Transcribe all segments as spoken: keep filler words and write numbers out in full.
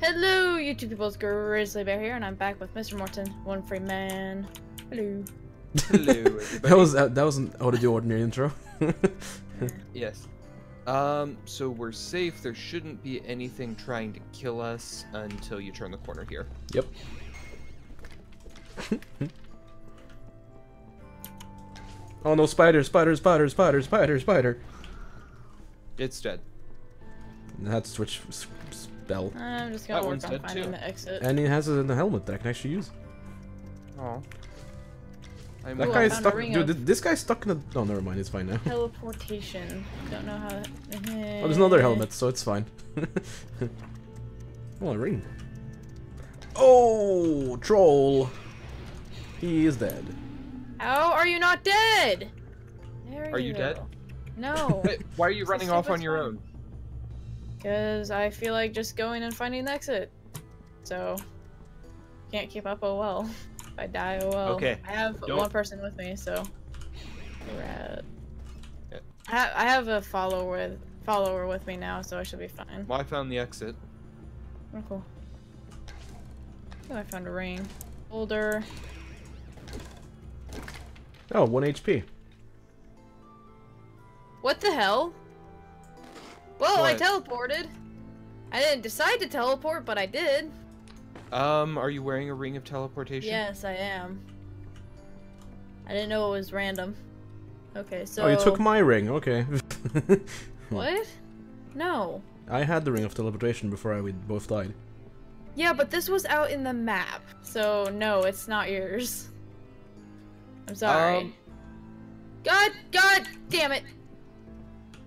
Hello, YouTube people, it's Grizzly Bear here, and I'm back with Mister Morton, One Free Man. Hello. Hello, everybody. That was uh, that was an out of the ordinary intro. Yes. Um. So we're safe. There shouldn't be anything trying to kill us until you turn the corner here. Yep. Oh no! Spider! Spider! Spider! Spider! Spider! Spider! It's dead. That's switch. Bell. I'm just gonna that work on finding too. the exit. And he has it in the helmet that I can actually use. Oh. That Ooh, guy's stuck. Dude, this guy's stuck in the. Oh, never mind. It's fine now. Teleportation. Don't know how. To... Oh, there's another helmet, so it's fine. Oh, a ring. Oh, troll. He is dead. How are you not dead? There are you, you dead? No. Why are you running off on your own? Because I feel like just going and finding the exit. So, can't keep up, oh well. If I die, oh well. Okay. I have Don't. one person with me, so. Rat. Yeah. I have a follower, follower with me now, so I should be fine. Well, I found the exit. Oh, cool. Oh, I found a ring. Older. Oh, one H P. What the hell? Whoa, what? I teleported. I didn't decide to teleport, but I did. Um, are you wearing a ring of teleportation? Yes, I am. I didn't know it was random. Okay, so... Oh, you took my ring, okay. What? No. I had the ring of teleportation before I, we both died. Yeah, but this was out in the map. So, no, it's not yours. I'm sorry. Um... God, God damn it!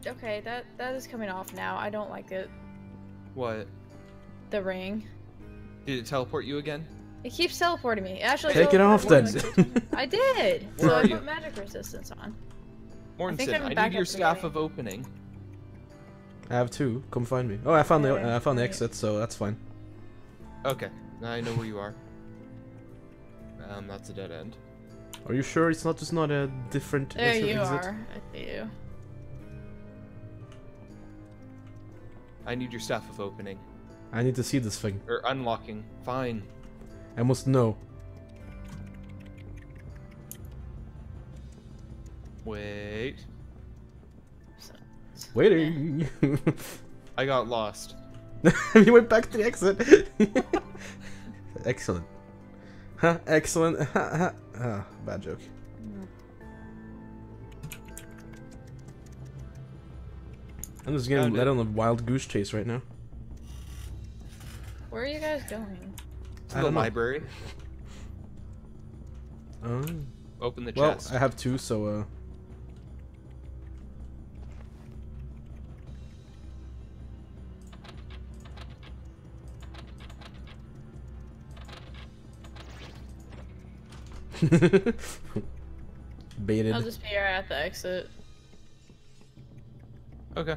Okay, that that is coming off now. I don't like it. What? The ring. Did it teleport you again? It keeps teleporting me. It actually, take it off then. I did. Where so I you? put magic resistance on. Mortensen, I, I need your staff of opening. I have two. Come find me. Oh, I found okay. the uh, I found the exit, so that's fine. Okay, now I know where you are. Um, that's a dead end. Are you sure it's not just not a different? There exit? you are. I see you. I need your staff of opening. I need to see this thing. Or unlocking. Fine. I must know. Wait. Waiting. I got lost. You went back to the exit. Excellent. Huh? Excellent. Huh? Ah, bad joke. I'm just getting led on a wild goose chase right now. Where are you guys going? To the library. Uh, Open the well, chest. Well, I have two, so... Uh... Baited. I'll just be right at the exit. Okay.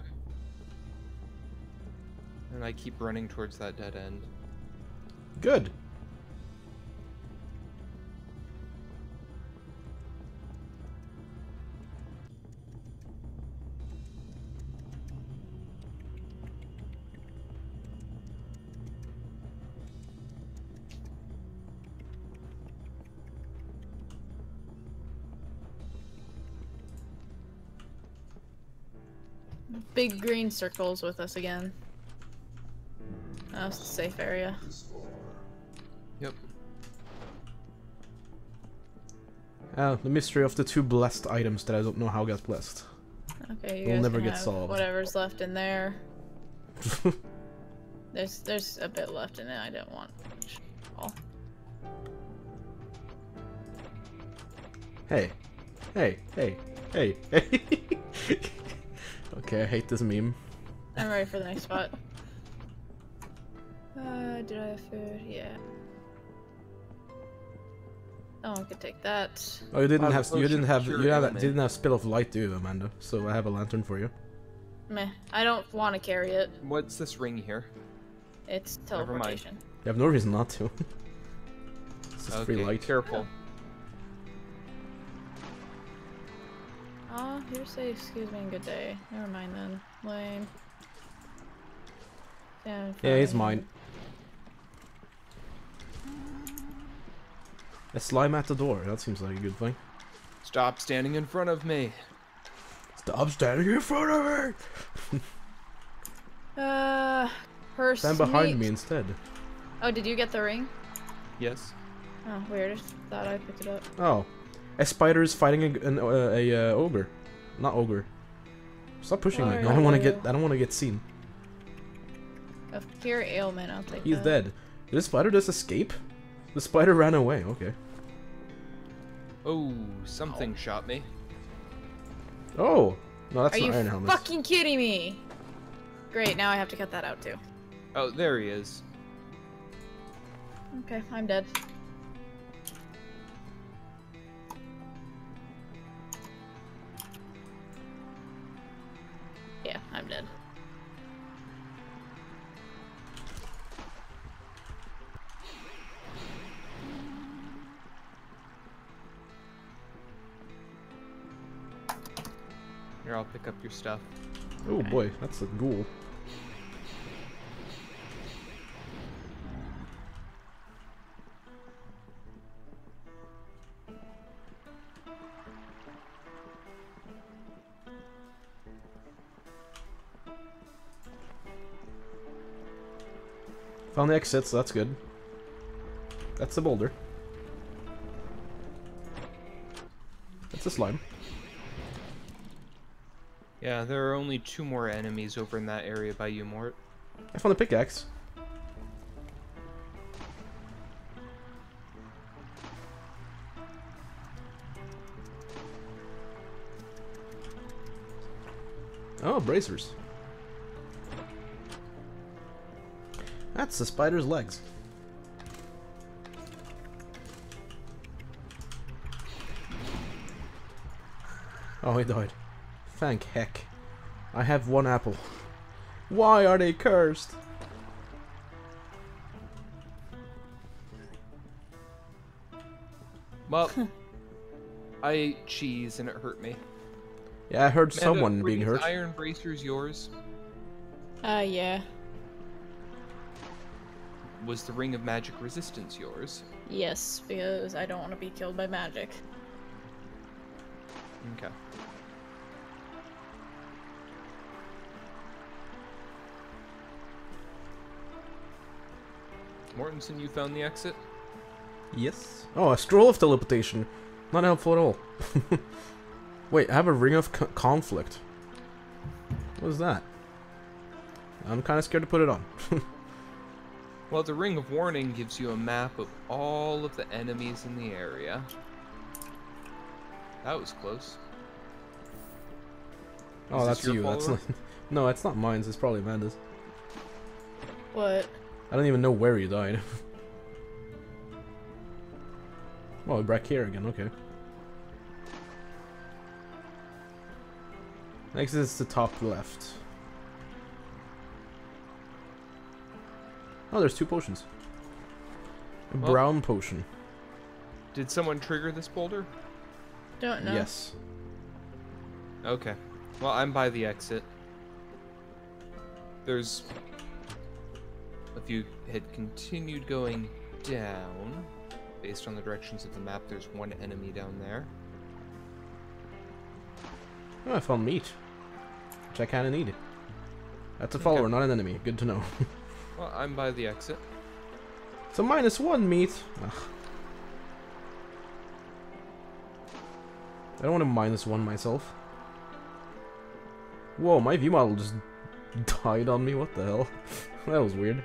And I keep running towards that dead end. Good. Big green circles with us again. That's the safe area. Yep. Ah, uh, the mystery of the two blessed items that I don't know how got blessed. Okay, you We'll guys never get solved. Whatever's left in there. there's there's a bit left in it. I don't want. Oh. Hey, hey, hey, hey, hey. Okay, I hate this meme. I'm ready for the next spot. Uh, did I have food? Yeah. No one could take that. Oh, you didn't oh, have you didn't have you have, didn't have spill of light, do you, Amanda? So I have a lantern for you. Meh, I don't want to carry it. What's this ring here? It's teleportation. You have no reason not to. This is okay, free light. Careful. Ah, oh, hearsay, excuse me, and good day. Never mind then. Lame. Yeah, yeah, he's mine. A slime at the door. That seems like a good thing. Stop standing in front of me. Stop standing in front of me. uh, her. Stand behind me instead. Oh, did you get the ring? Yes. Oh, weird. I thought I picked it up. Oh, a spider is fighting a an, uh, a uh, ogre, not ogre. Stop pushing me. I don't want to get. I don't want to get seen. Of pure ailment, I'll take. He's that. dead. Did this spider just escape? The spider ran away. Okay. Oh, something oh. shot me. Oh, no, that's Are not Iron Helmet. Are you fucking kidding me? Great, now I have to cut that out too. Oh, there he is. Okay, I'm dead. Yeah, I'm dead. Here, I'll pick up your stuff. Oh okay. boy, that's a ghoul. Found the exit, so that's good. That's the boulder. That's the slime. Yeah, there are only two more enemies over in that area by you, Mort. I found a pickaxe. Oh, bracers. That's the spider's legs. Oh, he died. Thank heck. I have one apple. Why are they cursed? Well, I ate cheese and it hurt me. Yeah, I heard Amanda, someone being hurt. Were these iron bracers yours? Uh, yeah. Was the Ring of Magic Resistance yours? Yes, because I don't want to be killed by magic. Okay. Mortensen, you found the exit? Yes. Oh, a scroll of teleportation. Not helpful at all. Wait, I have a ring of co conflict. What is that? I'm kind of scared to put it on. Well, the Ring of Warning gives you a map of all of the enemies in the area. That was close. Oh, that's you. That's not... No, it's not mine. It's probably Amanda's. What? I don't even know where you died. Well, we're back here again, okay. Next is the top left. Oh, there's two potions. A well, brown potion. Did someone trigger this boulder? Don't know. Yes. Okay. Well, I'm by the exit. There's... If you had continued going down, based on the directions of the map, there's one enemy down there. Oh, I found meat, which I kind of needed. That's a follower, okay. Not an enemy. Good to know. Well, I'm by the exit. It's a minus one meat. Ugh. I don't want to minus one myself. Whoa, my view model just died on me. What the hell? That was weird.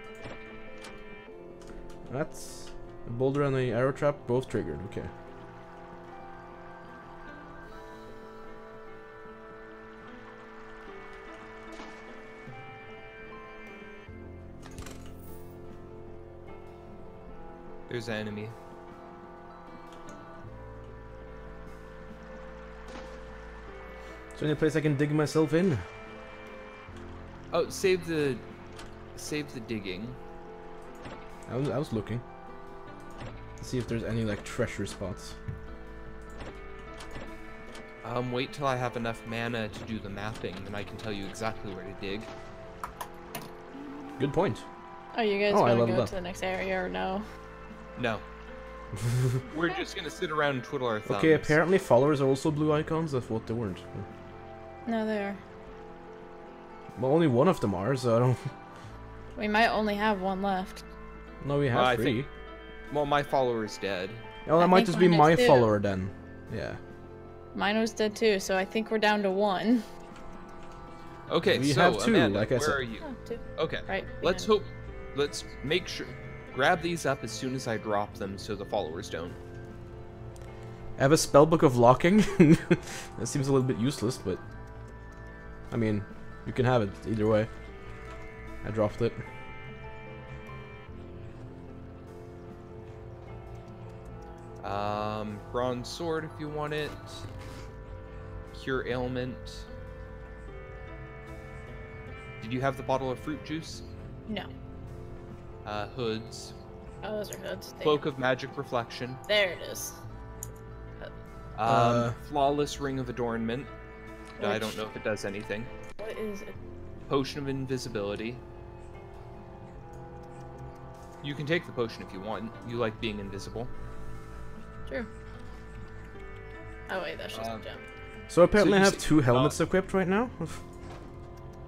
That's a boulder and the arrow trap both triggered, okay. There's an enemy. Is there any place I can dig myself in? Oh, save the save the digging. I was, I was looking to see if there's any like treasure spots. Um, wait till I have enough mana to do the mapping, then I can tell you exactly where to dig. Good point. Are you guys oh, going to go to the next area or no? No. We're just going to sit around and twiddle our thumbs. Okay, apparently followers are also blue icons. I thought they weren't. No, they are. Well, only one of them are, so I don't... We might only have one left. No, we have well, three. I think... Well, my follower's dead. Oh, that I might just be my too. follower then. Yeah. Mine was dead too, so I think we're down to one. Okay, we so have two, Amanda, like I said. Where are you? Oh, okay, right, let's hope... Let's make sure... Grab these up as soon as I drop them so the followers don't. I have a spellbook of locking. That seems a little bit useless, but... I mean, you can have it either way. I dropped it. Um, bronze sword if you want it. Cure ailment. Did you have the bottle of fruit juice? No. Uh, hoods. Oh, those are hoods. Cloak of magic reflection. There it is. Um, uh, flawless ring of adornment. Which... I don't know if it does anything. What is it? Potion of invisibility. You can take the potion if you want. You like being invisible. True. Oh wait, that's just um, a gem. So apparently so I have two helmets uh, equipped right now?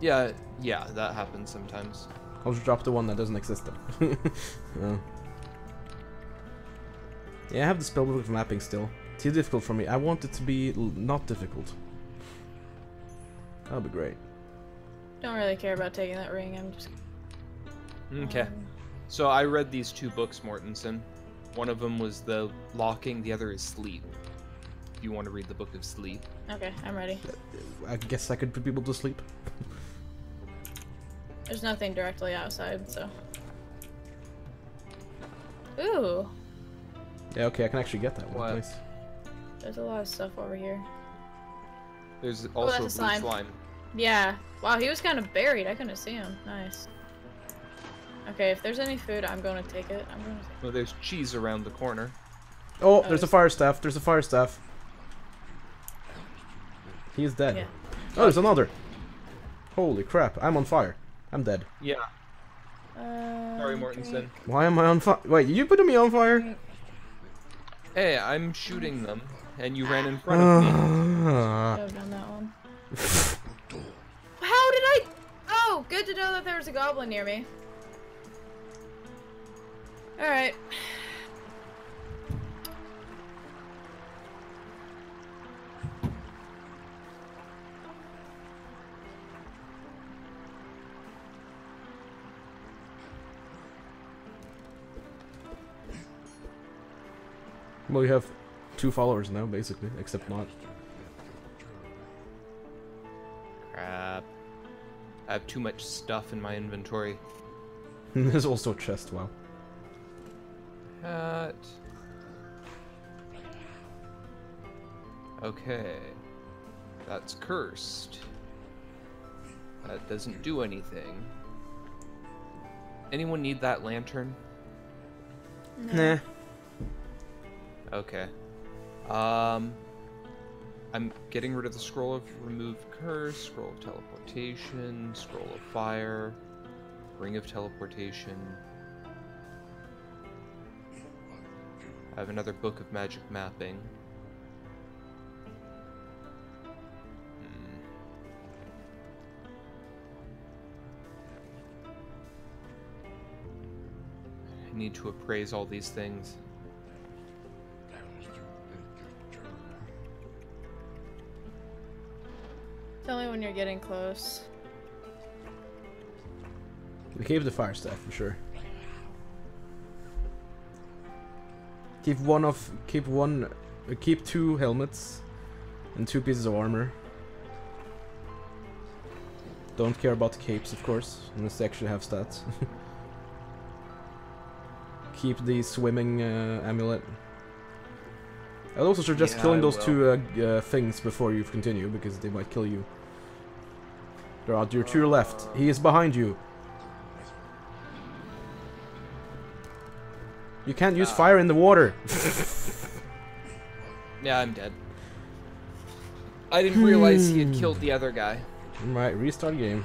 yeah, yeah, that happens sometimes. I'll just drop the one that doesn't exist then. uh. Yeah, I have the spellbook of mapping still. Too difficult for me. I want it to be l not difficult. That'll be great. Don't really care about taking that ring, I'm just... Okay. Um... So I read these two books, Mortensen. One of them was the locking, the other is sleep. If you want to read the book of sleep. Okay, I'm ready. I guess I could put people to sleep. There's nothing directly outside, so... Ooh! Yeah, okay, I can actually get that one. Nice. There's a lot of stuff over here. There's also oh, that's a blue slime. slime. Yeah. Wow, he was kind of buried. I couldn't see him. Nice. Okay, if there's any food, I'm going to take it. I'm going to take well, there's cheese around the corner. Oh, oh there's, there's a fire staff. There's a fire staff. He is dead. Yeah. Oh, there's another. Holy crap, I'm on fire. I'm dead. Yeah. Uh, Sorry, Mortensen. Why am I on fire? Wait, you putting me on fire? Hey, I'm shooting them, and you ran in front of me. I should have done that one. How did I? Oh, good to know that there was a goblin near me. All right. Well, you have two followers now, basically, except not. Crap. I have too much stuff in my inventory. There's also a chest, wow. Hat. Okay. That's cursed. That doesn't do anything. Anyone need that lantern? No. Nah. Okay. Um, I'm getting rid of the scroll of remove curse, scroll of teleportation, scroll of fire, ring of teleportation. I have another book of magic mapping. Hmm. I need to appraise all these things. Tell me when you're getting close. We gave the fire staff for sure. Keep one of, keep one, uh, keep two helmets and two pieces of armor. Don't care about the capes, of course, unless they actually have stats. Keep the swimming uh, amulet. I'd also suggest yeah, killing those two uh, uh, things before you continue, because they might kill you. They're out to your, to your left. He is behind you. You can't use uh, fire in the water. Yeah, I'm dead. I didn't realize he had killed the other guy. Right, restart game.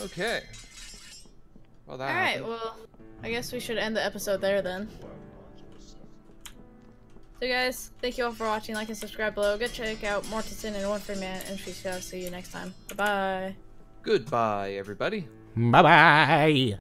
Okay. Well, that Alright, well, I guess we should end the episode there then. So guys, thank you all for watching. Like and subscribe below. Go check out Mortensen and One Free Man, and we shall see you next time. Bye-bye. Goodbye, everybody. Bye-bye.